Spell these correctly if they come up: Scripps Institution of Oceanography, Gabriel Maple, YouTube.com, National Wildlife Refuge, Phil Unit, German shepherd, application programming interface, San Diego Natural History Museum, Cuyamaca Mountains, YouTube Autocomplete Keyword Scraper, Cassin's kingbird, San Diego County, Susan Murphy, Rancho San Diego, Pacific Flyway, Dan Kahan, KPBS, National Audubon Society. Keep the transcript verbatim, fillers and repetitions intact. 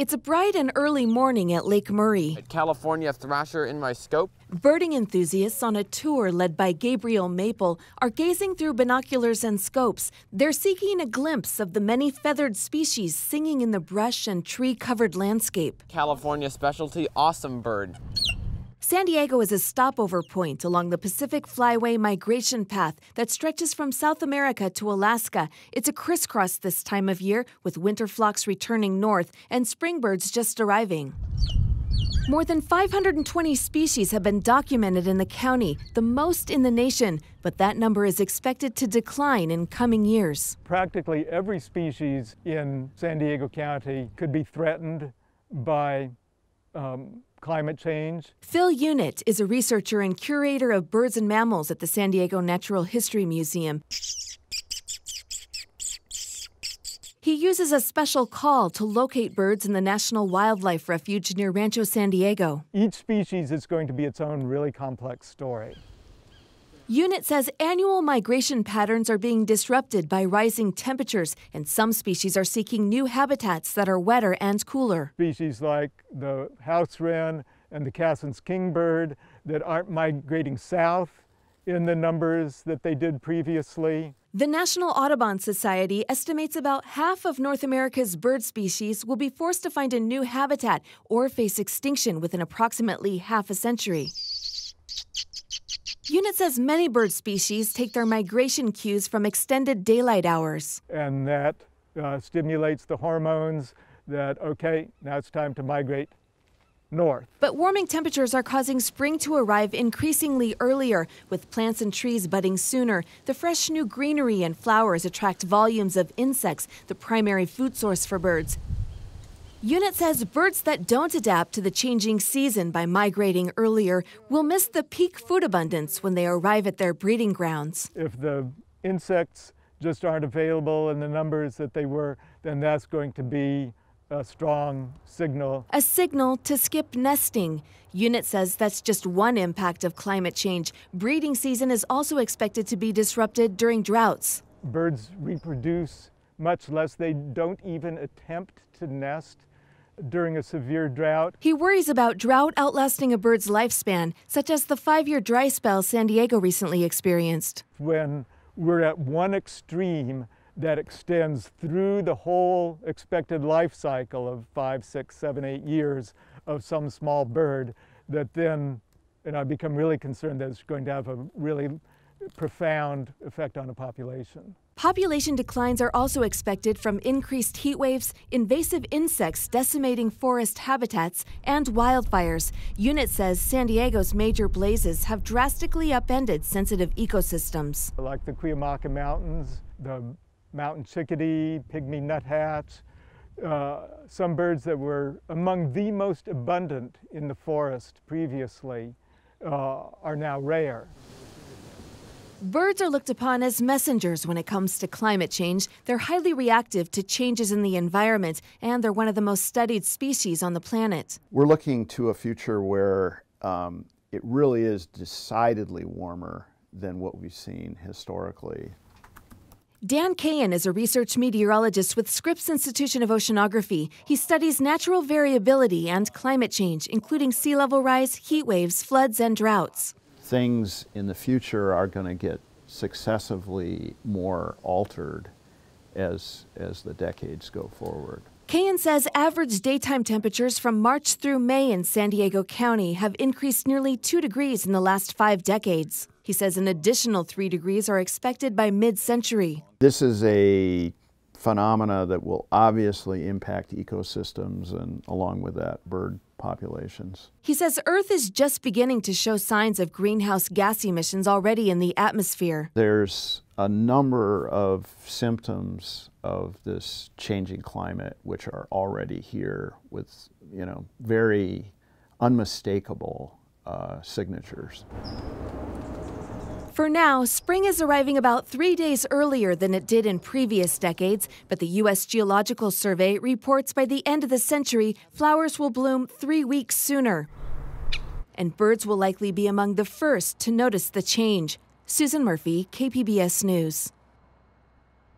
It's a bright and early morning at Lake Murray. A California thrasher in my scope. Birding enthusiasts on a tour led by Gabriel Maple are gazing through binoculars and scopes. They're seeking a glimpse of the many feathered species singing in the brush and tree-covered landscape. California specialty, awesome bird. San Diego is a stopover point along the Pacific Flyway migration path that stretches from South America to Alaska. It's a crisscross this time of year, with winter flocks returning north and spring birds just arriving. More than five hundred twenty species have been documented in the county, the most in the nation, but that number is expected to decline in coming years. Practically every species in San Diego County could be threatened by um, climate change. Phil Unit is a researcher and curator of birds and mammals at the San Diego Natural History Museum. He uses a special call to locate birds in the National Wildlife Refuge near Rancho San Diego. Each species is going to be its own really complex story. Unit says annual migration patterns are being disrupted by rising temperatures, and some species are seeking new habitats that are wetter and cooler. Species like the house wren and the Cassin's kingbird that aren't migrating south in the numbers that they did previously. The National Audubon Society estimates about half of North America's bird species will be forced to find a new habitat or face extinction within approximately half a century. Unit says many bird species take their migration cues from extended daylight hours. And that uh, stimulates the hormones that, okay, now it's time to migrate north. But warming temperatures are causing spring to arrive increasingly earlier, with plants and trees budding sooner. The fresh new greenery and flowers attract volumes of insects, the primary food source for birds. Unit says birds that don't adapt to the changing season by migrating earlier will miss the peak food abundance when they arrive at their breeding grounds. If the insects just aren't available in the numbers that they were, then that's going to be a strong signal. A signal to skip nesting. Unit says that's just one impact of climate change. Breeding season is also expected to be disrupted during droughts. Birds reproduce much less. They don't even attempt to nest during a severe drought. He worries about drought outlasting a bird's lifespan, such as the five-year dry spell San Diego recently experienced. When we're at one extreme that extends through the whole expected life cycle of five, six, seven, eight years of some small bird, that then, and I become really concerned that it's going to have a really profound effect on a population. Population declines are also expected from increased heat waves, invasive insects decimating forest habitats, and wildfires. Unit says San Diego's major blazes have drastically upended sensitive ecosystems. Like the Cuyamaca Mountains, the mountain chickadee, pygmy nuthatch, uh, some birds that were among the most abundant in the forest previously uh, are now rare. Birds are looked upon as messengers when it comes to climate change. They're highly reactive to changes in the environment, and they're one of the most studied species on the planet. We're looking to a future where um, it really is decidedly warmer than what we've seen historically. Dan Kahan is a research meteorologist with Scripps Institution of Oceanography. He studies natural variability and climate change, including sea level rise, heat waves, floods, and droughts. Things in the future are going to get successively more altered as, as the decades go forward. Kahan says average daytime temperatures from March through May in San Diego County have increased nearly two degrees in the last five decades. He says an additional three degrees are expected by mid-century. This is a phenomena that will obviously impact ecosystems and, along with that, bird populations. He says Earth is just beginning to show signs of greenhouse gas emissions already in the atmosphere. There's a number of symptoms of this changing climate which are already here with, you know, very unmistakable uh, signatures. For now, spring is arriving about three days earlier than it did in previous decades, but the U S Geological Survey reports by the end of the century, flowers will bloom three weeks sooner. And birds will likely be among the first to notice the change. Susan Murphy, K P B S News.